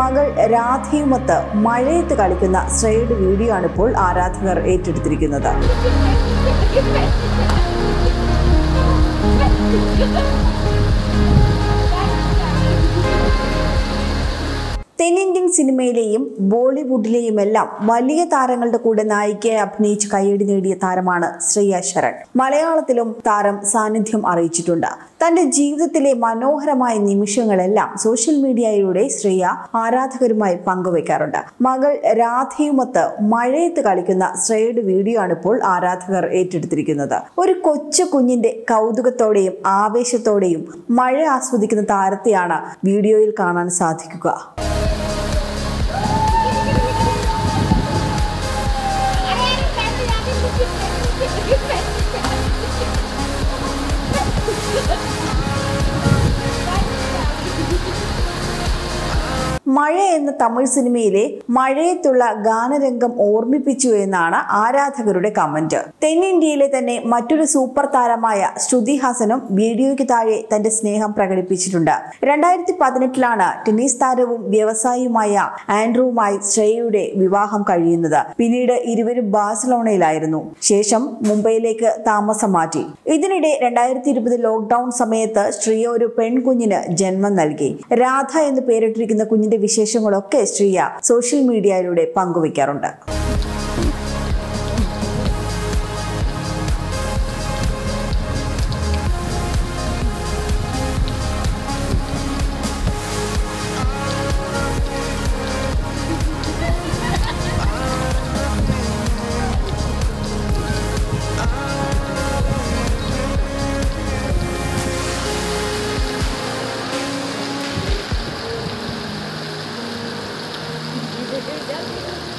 മകൾ രാധയുമൊത്ത് മഴയത്ത് കളിക്കുന്ന ശ്രേയയുടെ വീഡിയോ ആണ് ഇപ്പോൾ ആരാധകർ ഏറ്റെടുത്തിരിക്കുന്നത്. തെന്നിന്ത്യൻ സിനിമയിലെയും ബോളിവുഡിലെയുമെല്ലാം വലിയ താരങ്ങളുടെ കൂടെ നായികയായി അഭിനയിച്ച് കയ്യടി നേടിയ താരമാണ് ശ്രേയ ശരൺ. മലയാളത്തിലും താരം സാന്നിധ്യം അറിയിച്ചിട്ടുണ്ട്. തന്റെ ജീവിതത്തിലെ മനോഹരമായ നിമിഷങ്ങളെല്ലാം സോഷ്യൽ മീഡിയയിലൂടെ ശ്രേയ ആരാധകരുമായി പങ്കുവയ്ക്കാറുണ്ട്. മകൾ രാധയുമൊത്ത് മഴയത്ത് കളിക്കുന്ന ശ്രേയയുടെ വീഡിയോ ആണ് ഇപ്പോൾ ആരാധകർ ഏറ്റെടുത്തിരിക്കുന്നത്. ഒരു കൊച്ചു കുഞ്ഞിന്റെ കൗതുകത്തോടെയും ആവേശത്തോടെയും മഴ ആസ്വദിക്കുന്ന താരത്തെയാണ് വീഡിയോയിൽ കാണാൻ സാധിക്കുക. മഴ എന്ന തമിഴ് സിനിമയിലെ മഴയത്തുള്ള ഗാനരംഗം ഓർമ്മിപ്പിച്ചു എന്നാണ് ആരാധകരുടെ കമന്റ്. തെന്നിന്ത്യയിലെ തന്നെ മറ്റൊരു സൂപ്പർ താരമായ ശ്രുതി ഹാസനും വീഡിയോയ്ക്ക് താഴെ തന്റെ സ്നേഹം പ്രകടിപ്പിച്ചിട്ടുണ്ട്. 2018 ടെന്നീസ് താരവും വ്യവസായിയുമായ ആൻഡ്രൂവുമായി ശ്രേയയുടെ വിവാഹം കഴിയുന്നത്. പിന്നീട് ഇരുവരും ബാഴ്സലോണയിലായിരുന്നു. ശേഷം മുംബൈയിലേക്ക് താമസം മാറ്റി. ഇതിനിടെ 2020 ലോക്ക്ഡൌൺ സമയത്ത് ശ്രേയ ഒരു പെൺകുഞ്ഞിന് ജന്മം നൽകി. രാധ എന്ന് പേരിട്ടിരിക്കുന്ന കുഞ്ഞിന്റെ വിശേഷങ്ങളൊക്കെ ശ്രേയ സോഷ്യൽ മീഡിയയിലൂടെ പങ്കുവയ്ക്കാറുണ്ട്. Thank you.